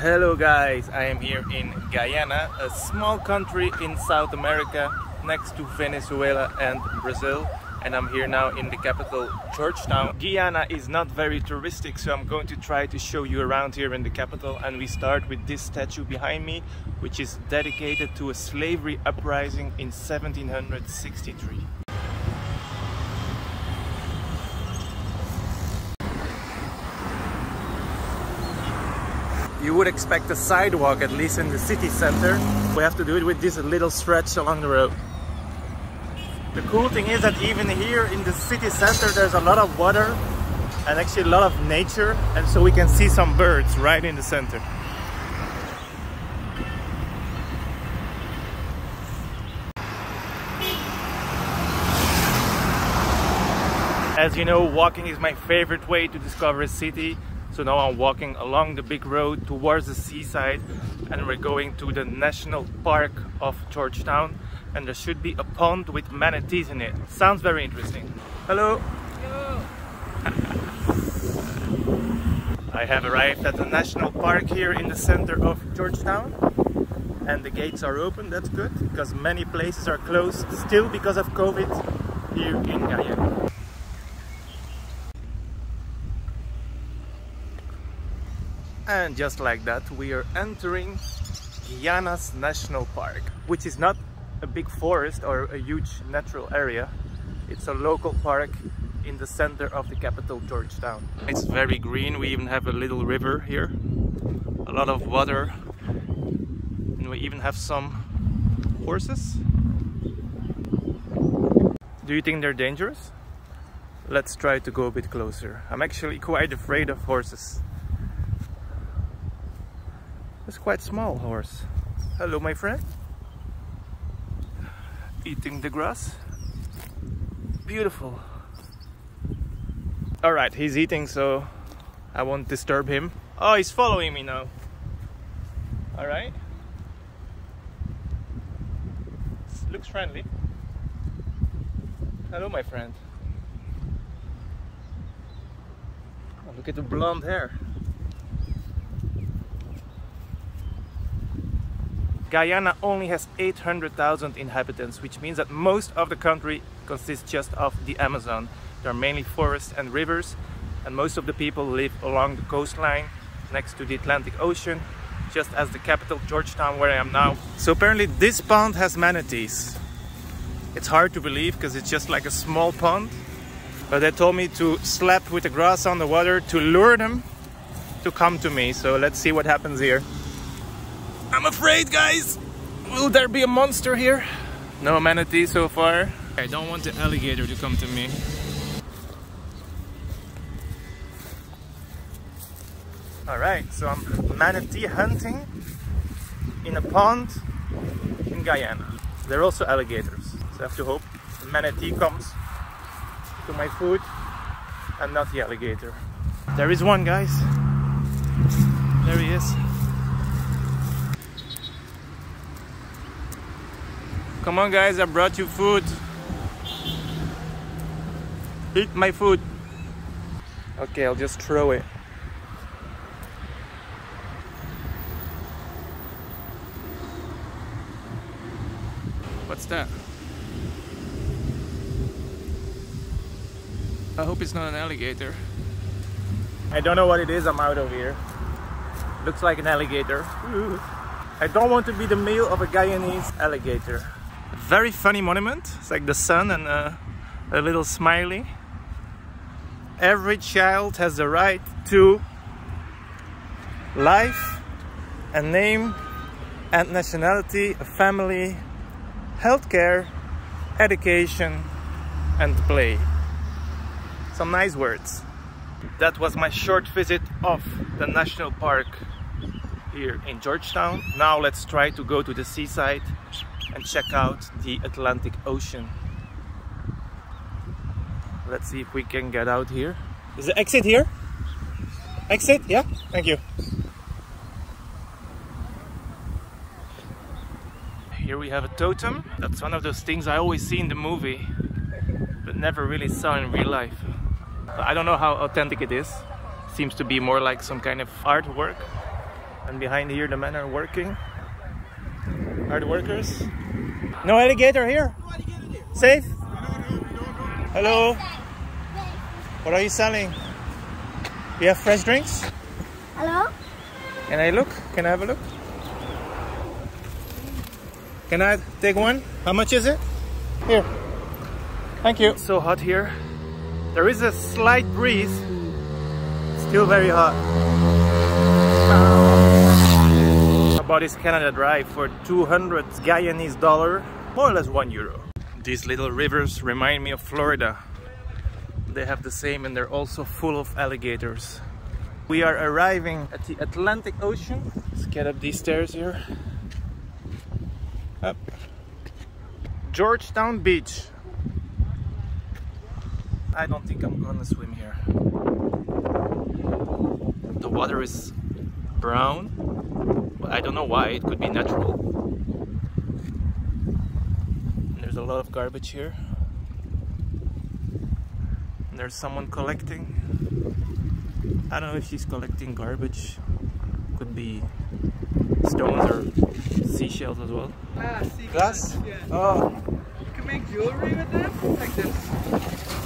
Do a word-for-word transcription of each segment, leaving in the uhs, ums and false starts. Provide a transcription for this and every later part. Hello guys, I am here in Guyana, a small country in South America next to Venezuela and Brazil, and I'm here now in the capital Georgetown. Guyana is not very touristic, so I'm going to try to show you around here in the capital, and we start with this statue behind me, which is dedicated to a slavery uprising in seventeen sixty-three. You would expect a sidewalk, at least in the city center. We have to do it with this little stretch along the road. The cool thing is that even here in the city center there's a lot of water and actually a lot of nature, and so we can see some birds right in the center. As you know, walking is my favorite way to discover a city. So now I'm walking along the big road towards the seaside, and we're going to the National Park of Georgetown, and there should be a pond with manatees in it. Sounds very interesting. Hello! Hello. I have arrived at the National Park here in the center of Georgetown, and the gates are open. That's good, because many places are closed still because of COVID here in Guyana. And just like that, we are entering Guyana's National Park, which is not a big forest or a huge natural area. It's a local park in the center of the capital, Georgetown. It's very green. We even have a little river here, a lot of water, and we even have some horses. Do you think they're dangerous? Let's try to go a bit closer. I'm actually quite afraid of horses. It's quite small horse. Hello my friend. Eating the grass. Beautiful. Alright, he's eating, so I won't disturb him. Oh, he's following me now. Alright. Looks friendly. Hello my friend. Oh, look at the blonde hair. Guyana only has eight hundred thousand inhabitants, which means that most of the country consists just of the Amazon. There are mainly forests and rivers, and most of the people live along the coastline next to the Atlantic Ocean, just as the capital, Georgetown, where I am now. So apparently this pond has manatees. It's hard to believe because it's just like a small pond, but they told me to slap with the grass on the water to lure them to come to me. So let's see what happens here. I'm afraid, guys! Will there be a monster here? No manatee so far. I don't want the alligator to come to me. Alright, so I'm manatee hunting in a pond in Guyana. There are also alligators, so I have to hope the manatee comes to my food and not the alligator. There is one, guys. There he is. Come on guys, I brought you food. Eat my food. Okay, I'll just throw it. What's that? I hope it's not an alligator. I don't know what it is, I'm out of here. Looks like an alligator. Ooh. I don't want to be the meal of a Guyanese alligator. Very funny monument. It's like the sun and a, a little smiley. Every child has the right to life, a name and nationality, a family, healthcare, education and play. Some nice words. That was my short visit of the national park here in Georgetown. Now let's try to go to the seaside and check out the Atlantic Ocean. Let's see if we can get out here. Is the exit here? Exit? Yeah? Thank you. Here we have a totem. That's one of those things I always see in the movie, but never really saw in real life. I don't know how authentic it is. Seems to be more like some kind of artwork. And behind here the men are working. Are the workers? No alligator here? No alligator here. Safe? Hello. What are you selling? You have fresh drinks? Hello? Can I look? Can I have a look? Can I take one? How much is it? Here. Thank you. It's so hot here. There is a slight breeze. Still very hot. I bought this Canada Dry for two hundred Guyanese dollar, more or less one euro. These little rivers remind me of Florida. They have the same, and they're also full of alligators. We are arriving at the Atlantic Ocean. Let's get up these stairs here. Up. Georgetown Beach. I don't think I'm gonna swim here. The water is brown. I don't know why, it could be natural. There's a lot of garbage here. There's someone collecting. I don't know if she's collecting garbage. Could be stones or seashells as well. Ah, glass? Yeah. Oh. You can make jewelry with them, like this.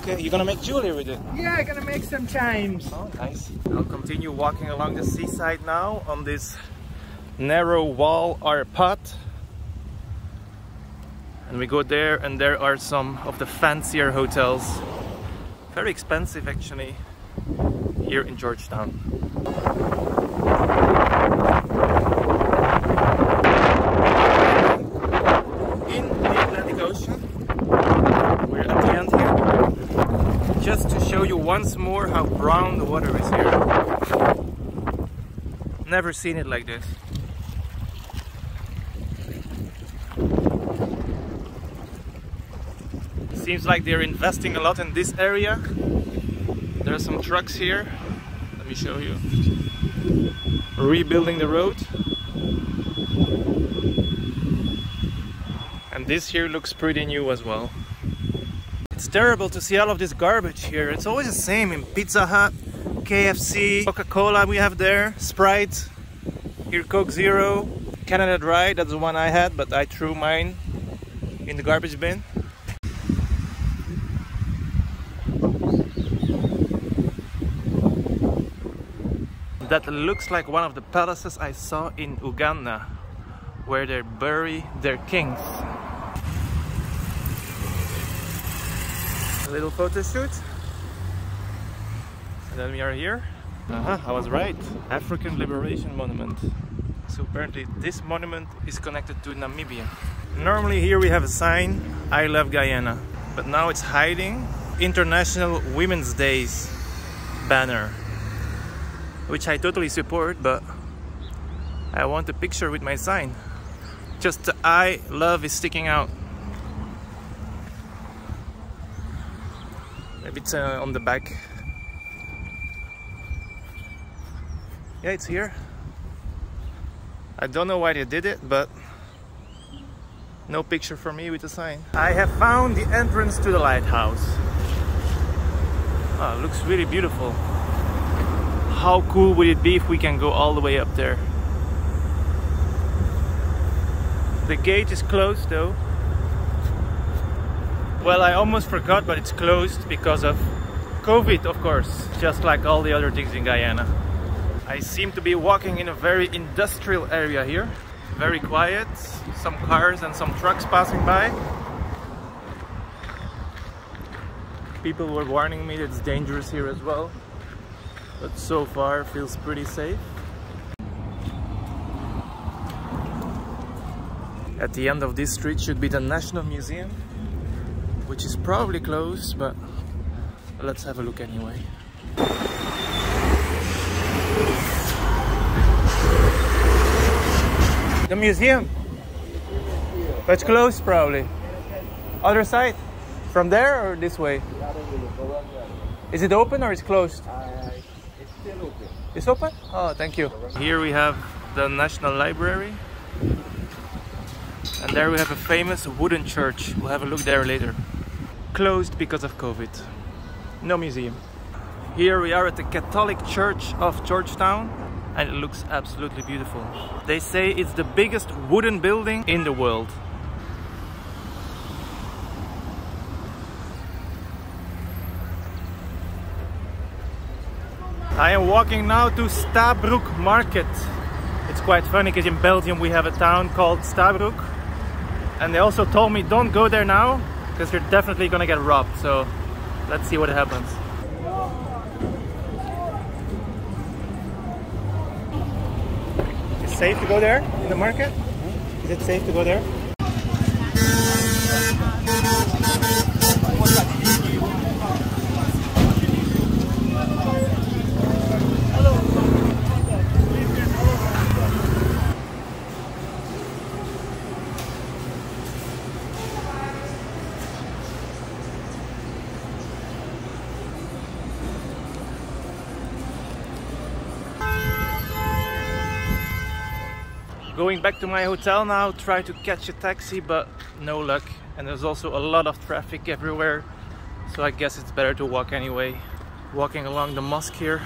Okay, you're gonna make jewelry with it? Yeah, I'm gonna make some chimes. Oh, nice. I'll continue walking along the seaside now on this narrow wall or path. And we go there, and there are some of the fancier hotels. Very expensive actually, here in Georgetown. In the Atlantic Ocean, we're at the end here. Just to show you once more how brown the water is here. Never seen it like this. Seems like they're investing a lot in this area. There are some trucks here. Let me show you. Rebuilding the road. And this here looks pretty new as well. It's terrible to see all of this garbage here. It's always the same in Pizza Hut, K F C, Coca-Cola we have there, Sprite, here Coke Zero, Canada Dry, that's the one I had, but I threw mine in the garbage bin. That looks like one of the palaces I saw in Uganda, where they bury their kings. A little photo shoot. And then we are here. Aha, I was right. African Liberation Monument. So apparently this monument is connected to Namibia. Normally here we have a sign, I love Guyana. But now it's hiding International Women's Day's banner, which I totally support, but I want a picture with my sign. Just the I love is sticking out. Maybe it's uh, on the back. Yeah, it's here. I don't know why they did it, but no picture for me with a sign. I have found the entrance to the lighthouse. Oh, it looks really beautiful. How cool would it be if we can go all the way up there? The gate is closed though. Well, I almost forgot, but it's closed because of COVID, of course, just like all the other things in Guyana. I seem to be walking in a very industrial area here. Very quiet, some cars and some trucks passing by. People were warning me that it's dangerous here as well. But so far feels pretty safe. At the end of this street should be the National Museum, which is probably closed, but let's have a look anyway. The museum? But it's closed probably. Other side? From there or this way? Is it open or is it closed? It's open? Oh, thank you. Here we have the National Library. And there we have a famous wooden church. We'll have a look there later. Closed because of COVID. No museum. Here we are at the Catholic Church of Georgetown, and it looks absolutely beautiful. They say it's the biggest wooden building in the world. I am walking now to Stabroek Market. It's quite funny because in Belgium we have a town called Stabroek, and they also told me don't go there now because you're definitely gonna get robbed. So let's see what happens. Safe to go there in the market? Is it safe to go there? Going back to my hotel now, try to catch a taxi, but no luck. And there's also a lot of traffic everywhere, so I guess it's better to walk anyway. Walking along the mosque here.